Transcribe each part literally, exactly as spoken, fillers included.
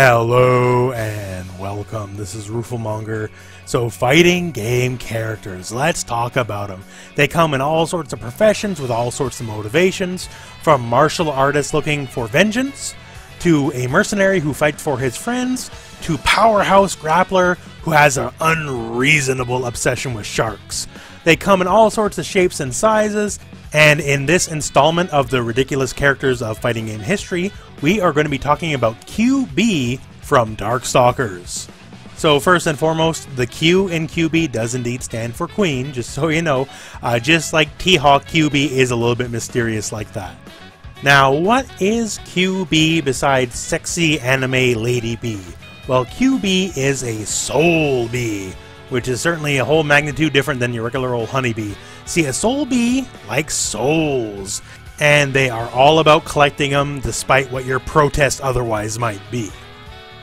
Hello and welcome. This is Rooflemonger. So, fighting game characters. Let's talk about them. They come in all sorts of professions with all sorts of motivations, from martial artists looking for vengeance, to a mercenary who fights for his friends, to powerhouse grappler who has an unreasonable obsession with sharks. They come in all sorts of shapes and sizes, and in this installment of the ridiculous characters of fighting game history, we are going to be talking about Q-Bee from Darkstalkers. So first and foremost, the Q in Q-Bee does indeed stand for Queen, just so you know. Uh, just like T-Hawk, Q-Bee is a little bit mysterious like that. Now, what is Q-Bee besides sexy anime lady bee? Well, Q-Bee is a soul bee, which is certainly a whole magnitude different than your regular old honeybee. See, a soul bee likes souls, and they are all about collecting them despite what your protest otherwise might be.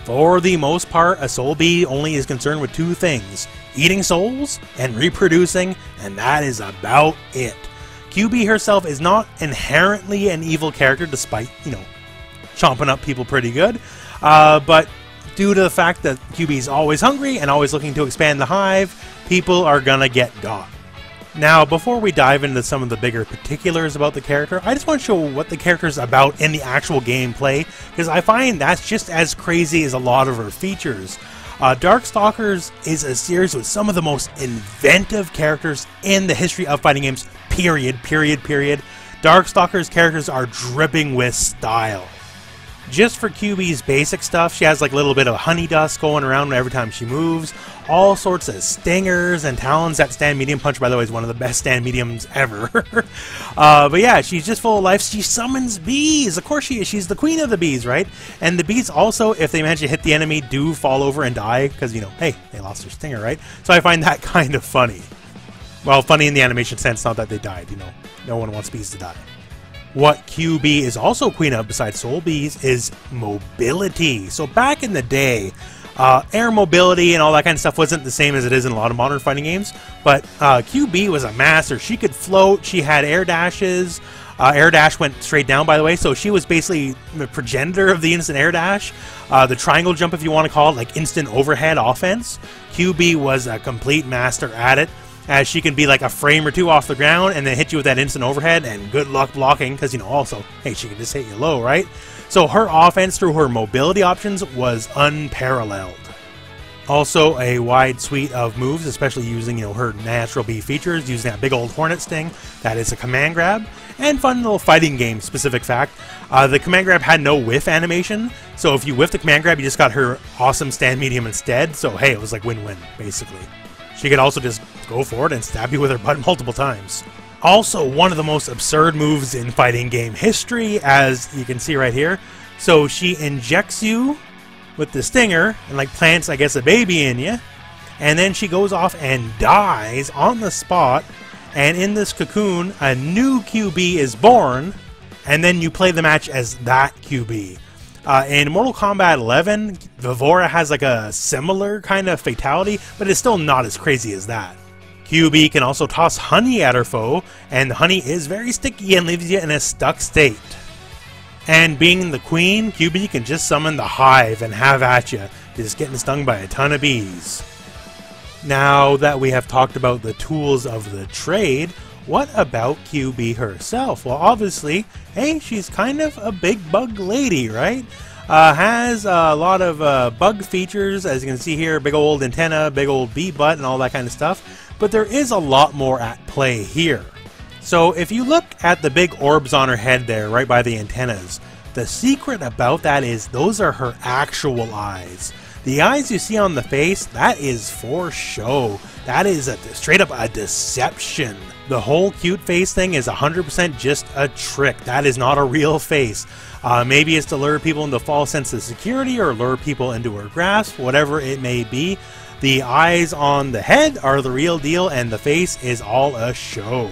For the most part, a soul bee only is concerned with two things: eating souls and reproducing, and that is about it. Q-Bee herself is not inherently an evil character despite, you know, chomping up people pretty good, uh, but due to the fact that Q-Bee is always hungry and always looking to expand the hive, people are gonna get got. Now, before we dive into some of the bigger particulars about the character, I just want to show what the character's about in the actual gameplay, because I find that's just as crazy as a lot of her features. Uh, Darkstalkers is a series with some of the most inventive characters in the history of fighting games, period, period, period. Darkstalkers characters are dripping with style. Just for Q-Bee's basic stuff, she has like a little bit of honey dust going around every time she moves, all sorts of stingers and talons. That stand medium punch, by the way, is one of the best stand mediums ever. uh, but yeah, she's just full of life. She summons bees. Of course she is. She's the queen of the bees, right? And the bees also, if they manage to hit the enemy, do fall over and die because, you know, hey, they lost their stinger, right? So I find that kind of funny. Well, funny in the animation sense, not that they died, you know. No one wants bees to die. What Q-Bee is also queen of, besides soul bees, is mobility. So back in the day, uh, air mobility and all that kind of stuff wasn't the same as it is in a lot of modern fighting games, but uh, Q-Bee was a master. She could float, she had air dashes. Uh, air dash went straight down, by the way, so she was basically the progenitor of the instant air dash. Uh, the triangle jump, if you want to call it, like instant overhead offense. Q-Bee was a complete master at it, as she can be like a frame or two off the ground and then hit you with that instant overhead, and good luck blocking, because, you know, also, hey, she can just hit you low, right? So her offense through her mobility options was unparalleled. Also a wide suite of moves, especially using, you know, her natural bee features, using that big old hornet sting. That is a command grab. And fun little fighting game specific fact, uh, the command grab had no whiff animation, so if you whiffed the command grab, you just got her awesome stand medium instead, so hey, it was like win-win, basically. She could also just go for it and stab you with her butt multiple times. Also, one of the most absurd moves in fighting game history, as you can see right here. So she injects you with the stinger and like plants, I guess, a baby in you. And then she goes off and dies on the spot. And in this cocoon, a new Q-Bee is born. And then you play the match as that Q-Bee. Uh, in Mortal Kombat eleven, Vivora has like a similar kind of fatality, but it's still not as crazy as that. Q-Bee can also toss honey at her foe, and the honey is very sticky and leaves you in a stuck state. And being the queen, Q-Bee can just summon the hive and have at you, just getting stung by a ton of bees. Now that we have talked about the tools of the trade, what about Q-Bee herself? Well, obviously, hey, she's kind of a big bug lady, right? Uh, has a lot of uh, bug features, as you can see here, big old antenna, big old bee butt, and all that kind of stuff. But there is a lot more at play here. So if you look at the big orbs on her head there, right by the antennas, the secret about that is those are her actual eyes. The eyes you see on the face, that is for show. That is a, straight up a deception. The whole cute face thing is one hundred percent just a trick. That is not a real face. Uh, maybe it's to lure people into a false sense of security or lure people into her grasp, whatever it may be. The eyes on the head are the real deal, and the face is all a show.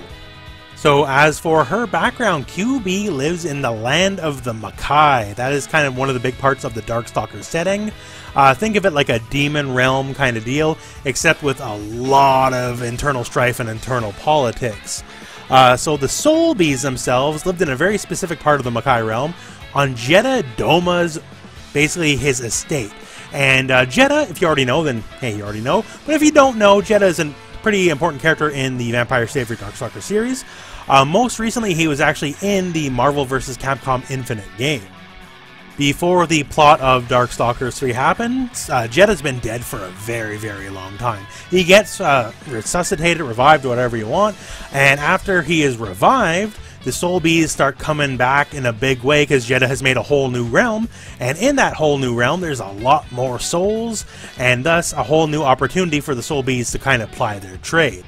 So as for her background, Q-Bee lives in the land of the Makai. That is kind of one of the big parts of the Darkstalker setting. Uh, think of it like a demon realm kind of deal, except with a lot of internal strife and internal politics. Uh, so the soul bees themselves lived in a very specific part of the Makai realm, on Jedha Doma's basically his estate. And uh, Jedha, if you already know, then hey, you already know. But if you don't know, Jedha is a pretty important character in the Vampire Savior Darkstalkers series. Uh, most recently, he was actually in the Marvel versus. Capcom Infinite game. Before the plot of Darkstalkers three happened, uh, Jedha's been dead for a very, very long time. He gets uh, resuscitated, revived, whatever you want, and after he is revived, the Soul Bees start coming back in a big way because Jedha has made a whole new realm, and in that whole new realm, there's a lot more souls, and thus a whole new opportunity for the Soul Bees to kind of ply their trade.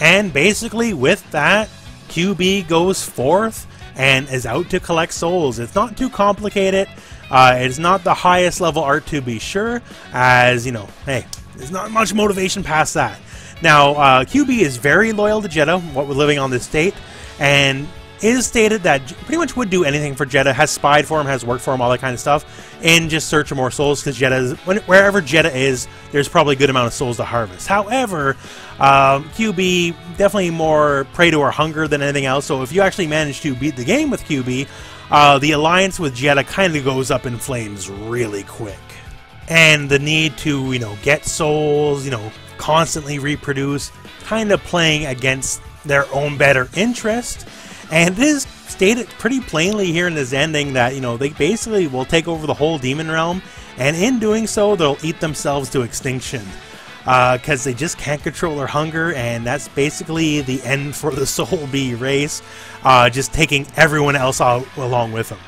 And basically, with that, Q-Bee goes forth and is out to collect souls. It's not too complicated. Uh, it's not the highest level art to be sure, as you know, hey, there's not much motivation past that. Now, uh, Q-Bee is very loyal to Jedha, what we're living on this state, and is stated that pretty much would do anything for Jedha, has spied for him, has worked for him, all that kind of stuff, in just search of more souls, because Jedha, wherever Jedha is, there's probably a good amount of souls to harvest. However, um, Q-Bee definitely more prey to her hunger than anything else, so if you actually manage to beat the game with Q-Bee, uh, the alliance with Jedha kind of goes up in flames really quick. And the need to, you know, get souls, you know, constantly reproduce, kind of playing against their own better interest. And it is stated pretty plainly here in this ending that, you know, they basically will take over the whole demon realm, and in doing so, they'll eat themselves to extinction. Because uh, they just can't control their hunger, and that's basically the end for the Soul Bee race, uh, just taking everyone else out along with them.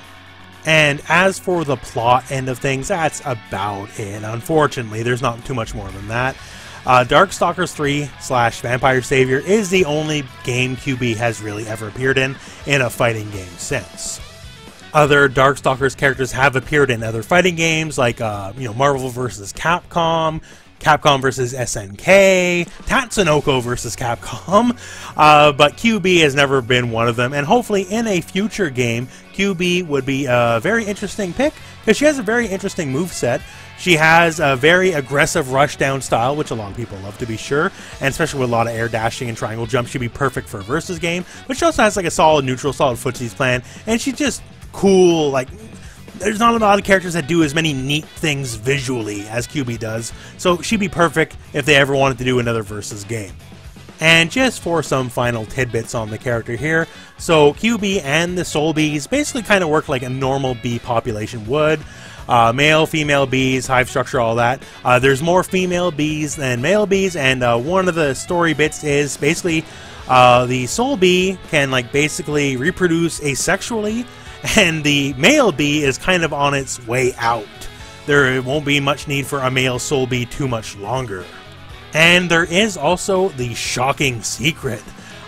And as for the plot end of things, that's about it. Unfortunately, there's not too much more than that. Uh, Darkstalkers three slash Vampire Savior is the only game Q-Bee has really ever appeared in in a fighting game since. Other Darkstalkers characters have appeared in other fighting games like uh, you know, Marvel versus. Capcom, Capcom versus S N K, Tatsunoko versus Capcom, uh, but Q-Bee has never been one of them, and hopefully in a future game, Q-Bee would be a very interesting pick because she has a very interesting moveset. She has a very aggressive rushdown style, which a lot of people love to be sure, and especially with a lot of air dashing and triangle jump, she'd be perfect for a versus game, but she also has like a solid neutral, solid footsies plan, and she's just cool. Like, there's not a lot of characters that do as many neat things visually as Q-Bee does, so she'd be perfect if they ever wanted to do another versus game. And just for some final tidbits on the character here, so Q-Bee and the Soul Bees basically kind of work like a normal bee population would. Uh, male, female bees, hive structure, all that. Uh, there's more female bees than male bees, and uh, one of the story bits is basically uh, the Soul Bee can like basically reproduce asexually, and the male bee is kind of on its way out. There won't be much need for a male Soul Bee too much longer. And there is also the shocking secret.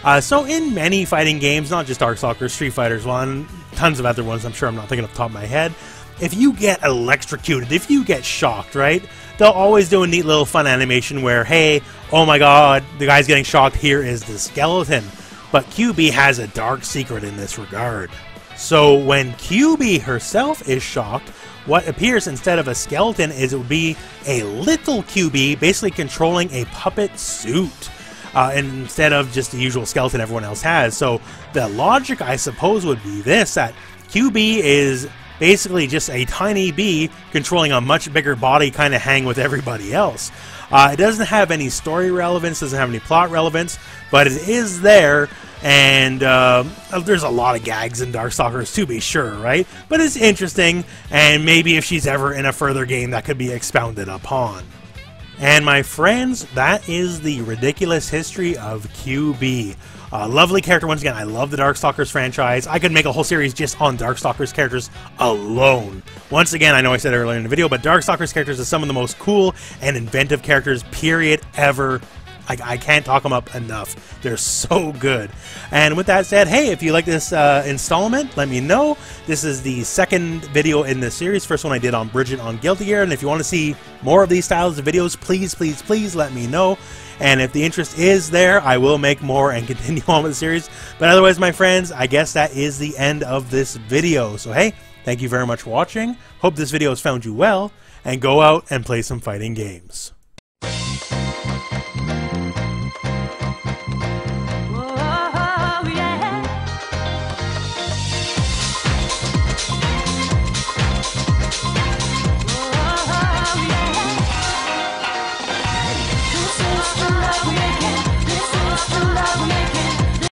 Uh, so in many fighting games, not just Darkstalkers, Street Fighters one, tons of other ones I'm sure I'm not thinking off the top of my head, if you get electrocuted, if you get shocked, right, they'll always do a neat little fun animation where, hey, oh my god, the guy's getting shocked, here is the skeleton. But Q-Bee has a dark secret in this regard. So when Q-Bee herself is shocked, what appears instead of a skeleton is it would be a little Q-Bee basically controlling a puppet suit, uh, instead of just the usual skeleton everyone else has. So the logic, I suppose, would be this, that Q-Bee is basically just a tiny bee controlling a much bigger body, kind of hang with everybody else. Uh, it doesn't have any story relevance, doesn't have any plot relevance, but it is there, and uh, there's a lot of gags in Darkstalkers to be sure, right? But it's interesting, and maybe if she's ever in a further game, that could be expounded upon. And my friends, that is the ridiculous history of Q-Bee. Uh, lovely character. Once again, I love the Darkstalkers franchise. I could make a whole series just on Darkstalkers characters alone. Once again, I know I said earlier in the video, but Darkstalkers characters are some of the most cool and inventive characters, period, ever. I, I can't talk them up enough. They're so good. And with that said, hey, if you like this uh, installment, let me know. This is the second video in this series. First one I did on Bridget on Guilty Gear. And if you want to see more of these styles of videos, please, please, please let me know. And if the interest is there, I will make more and continue on with the series. But otherwise, my friends, I guess that is the end of this video. So, hey, thank you very much for watching. Hope this video has found you well. And go out and play some fighting games.